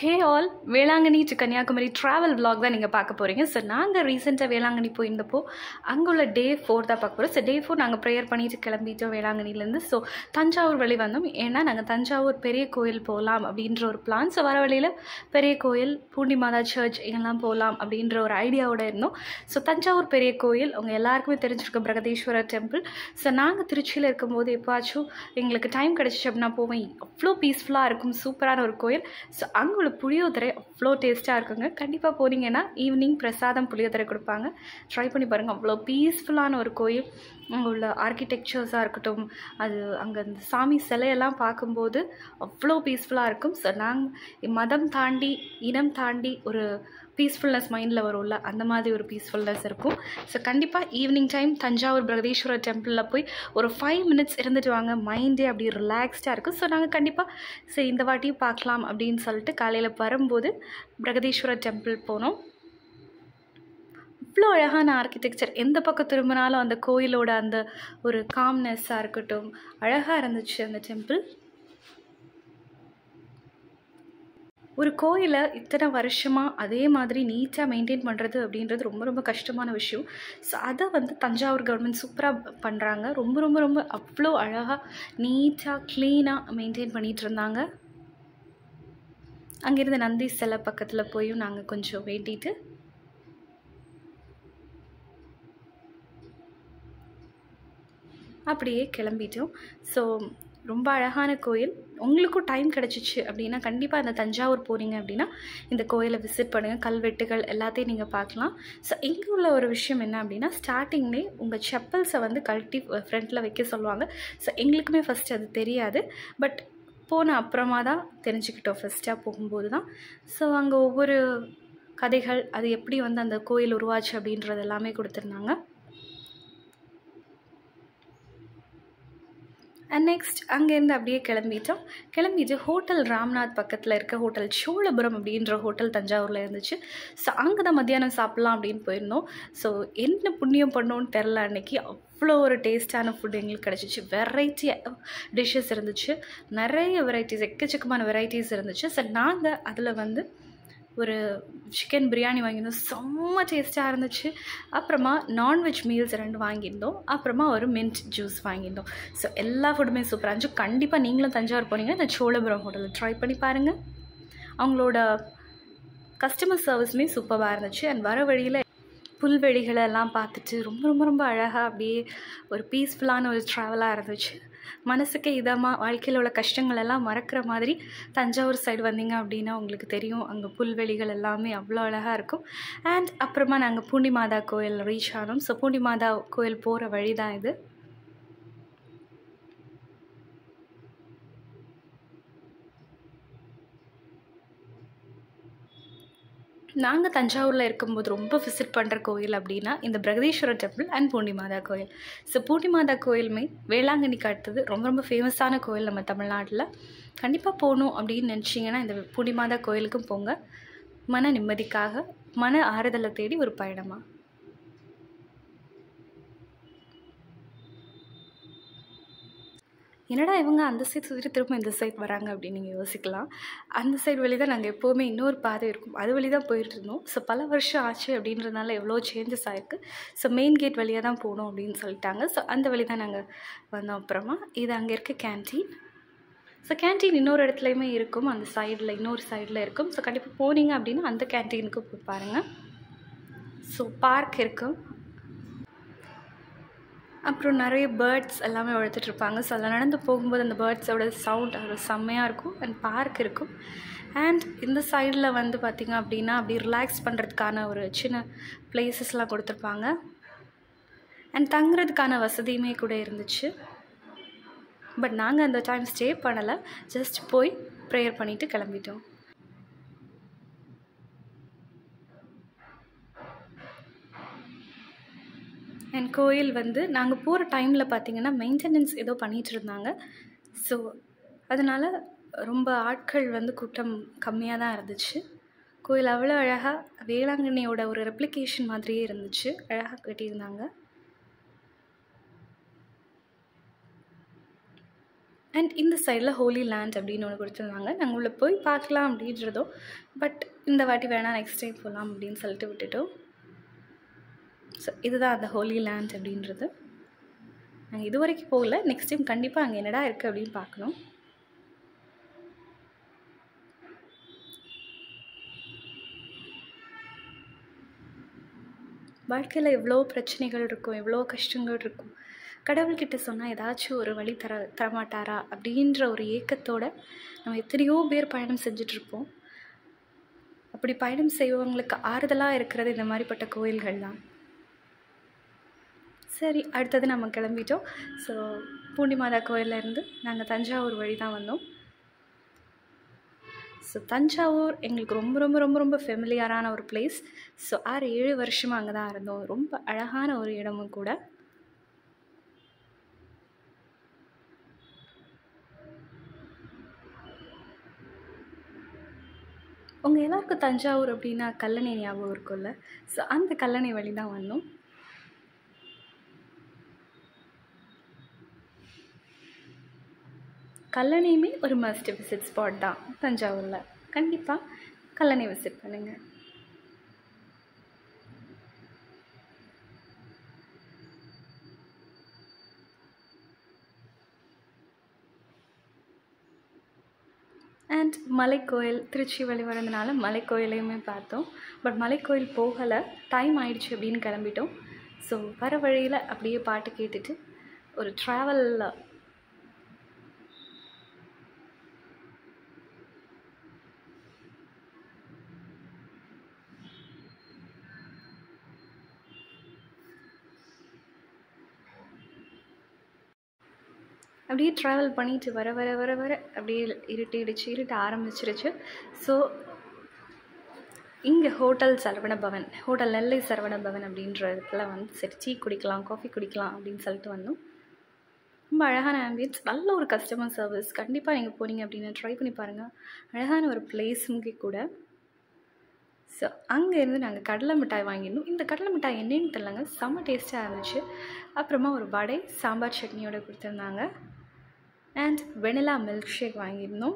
Hey all, Velankanni to Kanyakumari travel vlog that you பார்க்க போறீங்க. So நாங்க ரீசன்ட்டா வேளாங்கண்ணி போயிருந்தப்போ அங்க உள்ள டே 4 தான் பார்க்க போறோம். So டே 4 நாங்க பிரேயர் பண்ணிட்டு கிளம்பிட்டோம் வேளாங்கண்ணில இருந்து. So தஞ்சாவூர் வழி வந்தோம். ஏன்னா நாங்க தஞ்சாவூர் பெரிய கோயில் போலாம் அப்படிங்கற ஒரு பிளான். So வர வழியில பெரிய கோயில், பூண்டி மாதா சர்ச் இதெல்லாம் போலாம் அப்படிங்கற ஒரு ஐடியாவோட இருந்தோம். So தஞ்சாவூர் பெரிய கோயில் உங்க எல்லாருக்குமே தெரிஞ்சிருக்கும் பிரகதீஸ்வரா டெம்பிள். So நாங்க திருச்சியில இருக்கும்போது எப்பாச்சும் உங்களுக்கு டைம் கிடைச்சப்பனா போவோம். அவ்ளோ பீஸ்ஃபுல்லா இருக்கும் சூப்பரான ஒரு கோயில். So புளியோதரை அவ்ளோ டேஸ்டா இருக்குங்க. கண்டிப்பா போறீங்கன்னா ஈவினிங் பிரசாதம் புளியோதரை கொடுப்பாங்க. ட்ரை பண்ணி பாருங்க. அவ்ளோ பீஸ்ஃபுல்லான ஒரு கோயில். அங்க உள்ள ஆர்க்கிடெக்சர்ஸா இருக்கட்டும், அது அங்க அந்த சாமி சிலையெல்லாம் பார்க்கும்போது அவ்ளோ பீஸ்ஃபுல்லா இருக்கும். சோ நாங்க மதம் தாண்டி இனம் தாண்டி ஒரு பீஸ்ஃபுல்னஸ் மைண்டில் வரும்ல, அந்த மாதிரி ஒரு பீஸ்ஃபுல்னஸ் இருக்கும். ஸோ கண்டிப்பாக ஈவினிங் டைம் தஞ்சாவூர் பிரகதீஸ்வரர் டெம்பிளில் போய் ஒரு 5 minutes இருந்துட்டு வாங்க. மைண்டே அப்படி ரிலாக்ஸ்டாக இருக்கும். ஸோ நாங்கள் கண்டிப்பாக சரி இந்த வாட்டியும் பார்க்கலாம் அப்படின்னு சொல்லிட்டு காலையில் வரும்போது பிரகதீஸ்வரர் டெம்பிள் போனோம். இவ்வளோ அழகான ஆர்கிடெக்சர், எந்த பக்கம் திரும்பினாலும் அந்த கோயிலோட அந்த ஒரு காம்னஸ்ஸாக இருக்கட்டும், அழகாக இருந்துச்சு அந்த டெம்பிள். ஒரு கோயிலை இத்தனை வருஷமாக அதே மாதிரி நீட்டாக மெயின்டைன் பண்ணுறது அப்படின்றது ரொம்ப ரொம்ப கஷ்டமான விஷயம். ஸோ அதை வந்து தஞ்சாவூர் கவர்மெண்ட் சூப்பராக பண்ணுறாங்க. ரொம்ப ரொம்ப ரொம்ப அவ்வளோ அழகாக நீட்டாக க்ளீனாக மெயின்டைன் பண்ணிகிட்டு இருந்தாங்க. அங்கேருந்து நந்தி சிலை பக்கத்தில் போயும் நாங்கள் கொஞ்சம் வேண்டிட்டு அப்படியே கிளம்பிட்டோம். ஸோ ரொம்ப அழகான கோயில். உங்களுக்கும் டைம் கிடச்சிச்சு அப்படின்னா கண்டிப்பாக அந்த தஞ்சாவூர் போகிறீங்க அப்படின்னா இந்த கோயிலை விசிட் பண்ணுங்கள். கல்வெட்டுகள் எல்லாத்தையும் நீங்கள் பார்க்கலாம். ஸோ இங்கே உள்ள ஒரு விஷயம் என்ன அப்படின்னா, ஸ்டார்டிங்லேயே உங்கள் செப்பல்ஸை வந்து கழட்டி ஃப்ரண்ட்டில் வைக்க சொல்லுவாங்க. ஸோ எங்களுக்குமே ஃபஸ்ட்டு அது தெரியாது. பட் போன அப்புறமா தான் தெரிஞ்சுக்கிட்டோம், ஃபஸ்ட்டாக போகும்போது தான். ஸோ அங்கே ஒவ்வொரு கதைகள், அது எப்படி வந்து அந்த கோயில் உருவாச்சு அப்படின்றது எல்லாமே கொடுத்துருந்தாங்க. அண்ட் நெக்ஸ்ட் அங்கேருந்து அப்படியே கிளம்பிட்டு ஹோட்டல் ராம்நாத் பக்கத்தில் இருக்க ஹோட்டல் சோழபுரம் அப்படின்ற ஹோட்டல் தஞ்சாவூரில் இருந்துச்சு. ஸோ அங்கே தான் மத்தியானம் சாப்பிட்லாம் அப்படின்னு போயிருந்தோம். ஸோ என்ன புண்ணியம் பண்ணோன்னு தெரில, அன்றைக்கி அவ்வளோ ஒரு டேஸ்டான ஃபுட் எங்களுக்கு கிடச்சிச்சு. வெரைட்டி டிஷ்ஷஸ் இருந்துச்சு, நிறைய வெரைட்டிஸ், எக்கச்சக்கமான வெரைட்டிஸ் இருந்துச்சு. ஸோ நாங்கள் அதில் வந்து ஒரு சிக்கன் பிரியாணி வாங்கியிருந்தோம். செம்ம டேஸ்ட்டாக இருந்துச்சு. அப்புறமா நான்வெஜ் மீல்ஸ் 2 வாங்கியிருந்தோம். அப்புறமா ஒரு மின்ட் ஜூஸ் வாங்கியிருந்தோம். ஸோ எல்லா ஃபுட்டுமே சூப்பராக இருந்துச்சு. கண்டிப்பாக நீங்களும் தஞ்சாவூர் போனீங்கன்னா இந்த சோழபுரம் ஹோட்டலில் ட்ரை பண்ணி பாருங்கள். அவங்களோட கஸ்டமர் சர்வீஸுமே சூப்பராக இருந்துச்சு. அண்ட் வர வழியில் புல்வெளிகளெல்லாம் பார்த்துட்டு ரொம்ப ரொம்ப ரொம்ப அழகாக அப்படியே ஒரு பீஸ்ஃபுல்லான ஒரு ட்ராவலாக இருந்துச்சு. மனசுக்கே இதமாக வாழ்க்கையில் உள்ள கஷ்டங்கள் எல்லாம் மறக்கிற மாதிரி தஞ்சாவூர் சைடு வந்தீங்க அப்படின்னா உங்களுக்கு தெரியும், அங்கே புல்வெளிகள் எல்லாமே அவ்வளோ அழகாக இருக்கும். அண்ட் அப்புறமா நாங்கள் பூண்டி மாதா கோயில் ரீச் ஆனோம். ஸோ பூண்டி மாதா கோயில் போகிற வழி தான் இது. நாங்கள் தஞ்சாவூரில் இருக்கும்போது ரொம்ப விசிட் பண்ணுற கோயில் அப்படின்னா இந்த பிரகதீஸ்வரர் டெம்பிள் அண்ட் பூண்டி மாதா கோயில். ஸோ பூண்டி மாதா கோயிலுமே வேளாங்கண்ணிக்கு அடுத்தது ரொம்ப ரொம்ப ஃபேமஸான கோயில் நம்ம தமிழ்நாட்டில். கண்டிப்பாக போகணும் அப்படின்னு நினச்சிங்கன்னா இந்த பூண்டி மாதா கோயிலுக்கும் போங்க. மன நிம்மதிக்காக, மன ஆறுதலை தேடி ஒரு பயணமாக. என்னடா இவங்க அந்த சைட் சுற்றி திரும்ப இந்த சைட் வராங்க அப்படின்னு நீங்கள் யோசிக்கலாம். அந்த சைடு வழி தான் நாங்கள் எப்போவுமே இன்னொரு பாதை இருக்கும், அது வழி தான் போயிட்டுருந்தோம். ஸோ பல வருஷம் ஆச்சு அப்படின்றதுனால எவ்வளோ சேஞ்சஸ் ஆகிருக்கு. ஸோ மெயின் கேட் வழியாக தான் போகணும் அப்படின்னு சொல்லிட்டாங்க. ஸோ அந்த வழி தான் நாங்கள் வந்தோம். அப்புறமா இது அங்கே இருக்க கேன்டீன். ஸோ கேன்டீன் இன்னொரு இடத்துலையுமே இருக்கும், அந்த சைடில் இன்னொரு சைடில் இருக்கும். ஸோ கண்டிப்பாக போனீங்க அப்படின்னா அந்த கேன்டீனுக்கு போய் பாருங்கள். ஸோ பார்க் இருக்கும், அப்புறம் நிறைய பேர்ட்ஸ் எல்லாமே வளர்த்துட்ருப்பாங்க. ஸோ அதில் நடந்து போகும்போது அந்த பேர்ட்ஸோட சவுண்ட் ஒரு செம்மையாக இருக்கும். அண்ட் பார்க் இருக்கும். அண்ட் இந்த சைடில் வந்து பார்த்திங்க அப்படின்னா அப்படி ரிலாக்ஸ் பண்ணுறதுக்கான ஒரு சின்ன பிளேசஸ்லாம் கொடுத்துருப்பாங்க. அண்ட் தங்குறதுக்கான வசதியுமே கூட இருந்துச்சு. பட் நாங்கள் அந்த டைம் ஸ்டே பண்ணலை, ஜஸ்ட் போய் ப்ரேயர் பண்ணிவிட்டு கிளம்பிட்டோம். என் கோயில் வந்து நாங்கள் போகிற டைமில் பார்த்திங்கன்னா மெயின்டெனன்ஸ் ஏதோ பண்ணிகிட்டு இருந்தாங்க. ஸோ அதனால் ரொம்ப ஆட்கள் வந்து கூட்டம் கம்மியாக தான் இருந்துச்சு. கோயில் அவ்வளோ அழகாக வேளாங்கண்ணியோட ஒரு ரெப்ளிகேஷன் மாதிரியே இருந்துச்சு, அழகாக கட்டியிருந்தாங்க. And in the side la Holy Land abdinu onu kuduthiranga nangula poi paakalam abindradho but indha vaati vena next time polam abdin solittu vittu so idudha the Holy Land abindradhu nang idu varaikku pogala next time kandipa anga enada irukku abdin paakanum வாழ்க்கையில் எவ்வளோ பிரச்சனைகள் இருக்கும் எவ்வளோ கஷ்டங்கள் இருக்கும் கடவுள்கிட்ட சொன்னால் ஏதாச்சும் ஒரு வழி தரமாட்டாரா அப்படின்ற ஒரு ஏக்கத்தோடு நம்ம எத்தனையோ பேர் பயணம் செஞ்சிட்ருப்போம் அப்படி பயணம் செய்வங்களுக்கு ஆறுதலாக இருக்கிறது இந்த மாதிரிப்பட்ட கோயில்கள் தான் சரி அடுத்தது நம்ம கிளம்பிட்டோம் ஸோ பூண்டிமாதா கோயிலேருந்து நாங்கள் தஞ்சாவூர் வழி தான் வந்தோம் ஸோ தஞ்சாவூர் எங்களுக்கு ரொம்ப ரொம்ப ரொம்ப ரொம்ப ஃபெமிலியரான ஒரு பிளேஸ் ஸோ 6-7 வருஷமாக அங்கே தான் இருந்தோம் ரொம்ப அழகான ஒரு இடமும் கூட உங்கள் எல்லாருக்கும் தஞ்சாவூர் அப்படின்னா கல்லணை ஞாபகம் இருக்கும்ல ஸோ அந்த கல்லணை வழி தான் வந்தோம் கல்லணையுமே ஒரு மஸ்ட் விசிட் ஸ்பாட் தான் தஞ்சாவூரில் கண்டிப்பாக கல்லணை விசிட் பண்ணுங்கள் அண்ட் மலைக்கோயில் திருச்சி வழி வரதுனால மலைக்கோயிலையுமே பார்த்தோம் பட் மலைக்கோயில் போகலை டைம் ஆயிடுச்சு அப்படின்னு கிளம்பிட்டோம் ஸோ வர வழியில் அப்படியே பாட்டு கேட்டுட்டு ஒரு ட்ராவலில் அப்படியே ட்ராவல் பண்ணிட்டு வர வர வர வர அப்படியே இருட்ட ஆரம்பிச்சிருச்சு ஸோ இங்கே ஹோட்டல் சரவண பவன் ஹோட்டல் நெல்லை சரவண பவன் அப்படின்ற இடத்துல வந்து சரி டீ குடிக்கலாம் காஃபி குடிக்கலாம் அப்படின்னு சொல்லிட்டு வந்தோம் ரொம்ப அழகான ஆம்பியன்ஸ் நல்ல ஒரு கஸ்டமர் சர்வீஸ் கண்டிப்பாக நீங்கள் போனீங்க அப்படின்னு ட்ரை பண்ணி பாருங்கள் அழகான ஒரு பிளேஸுங்க கூட ஸோ அங்கேருந்து நாங்கள் கடலை மிட்டாய் வாங்கிடணும் இந்த கடலை மிட்டாய் என்னென்னு தெரியலங்க செம்ம டேஸ்ட்டாக இருந்துச்சு அப்புறமா ஒரு வடை சாம்பார் சட்னியோடு கொடுத்துருந்தாங்க and vanilla milk shake வாங்கியிருந்தோம்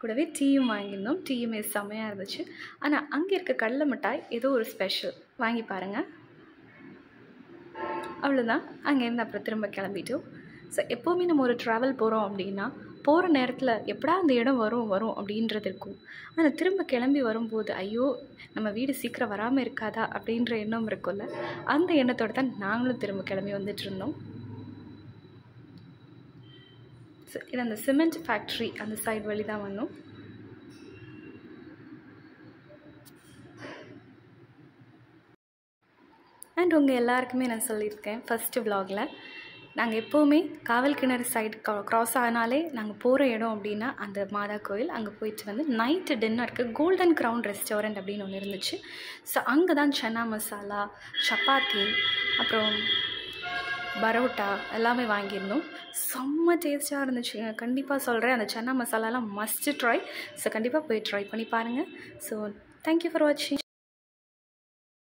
கூடவே டீயும் வாங்கியிருந்தோம் டீயுமே செம்மையாக இருந்துச்சு ஆனால் அங்கே இருக்க கடலை மிட்டாய் ஏதோ ஒரு ஸ்பெஷல் வாங்கி பாருங்கள் அவ்வளோதான் அங்கேருந்து அப்புறம் திரும்ப கிளம்பிட்டோம் ஸோ எப்போவுமே நம்ம ஒரு ட்ராவல் போகிறோம் அப்படின்னா போகிற நேரத்தில் எப்படா அந்த இடம் வரும் அப்படின்றது இருக்கும் ஆனால் திரும்ப கிளம்பி வரும்போது ஐயோ நம்ம வீடு சீக்கிரம் வராமல் இருக்காதா அப்படின்ற எண்ணம் இருக்கும்ல அந்த எண்ணத்தோடு தான் நாங்களும் திரும்ப கிளம்பி வந்துட்டுருந்தோம் இது அந்த சிமெண்ட் ஃபேக்ட்ரி அந்த சைடு வழி தான் வந்தோம் அண்ட் உங்கள் எல்லாருக்குமே நான் சொல்லியிருக்கேன் ஃபஸ்ட்டு விலாகில் நாங்கள் எப்போவுமே காவல் கிணறு சைடு க்ராஸ் ஆனாலே நாங்கள் போகிற இடம் அப்படின்னா அந்த மாதா கோயில் அங்கே போயிட்டு வந்து நைட்டு டின்னருக்கு கோல்டன் க்ரவுன் ரெஸ்டாரண்ட் அப்படின்னு ஒன்று இருந்துச்சு ஸோ அங்கே தான் சன்னா மசாலா சப்பாத்தி அப்புறம் பரோட்டா எல்லாமே வாங்கியிருந்தோம் செம்ம டேஸ்ட்டாக இருந்துச்சுங்க கண்டிப்பாக சொல்கிறேன் அந்த சன்னா மசாலாலாம் மஸ்ட் ட்ரை ஸோ கண்டிப்பாக போய் ட்ரை பண்ணி பாருங்கள் ஸோ தேங்க்யூ ஃபார் வாட்சிங்